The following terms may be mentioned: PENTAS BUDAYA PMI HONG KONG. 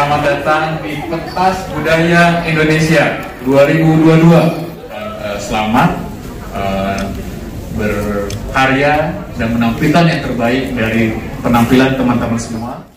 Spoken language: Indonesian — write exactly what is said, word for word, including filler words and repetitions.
Selamat datang di Pentas Budaya Indonesia dua ribu dua puluh dua. Selamat berkarya dan menampilkan yang terbaik dari penampilan teman-teman semua.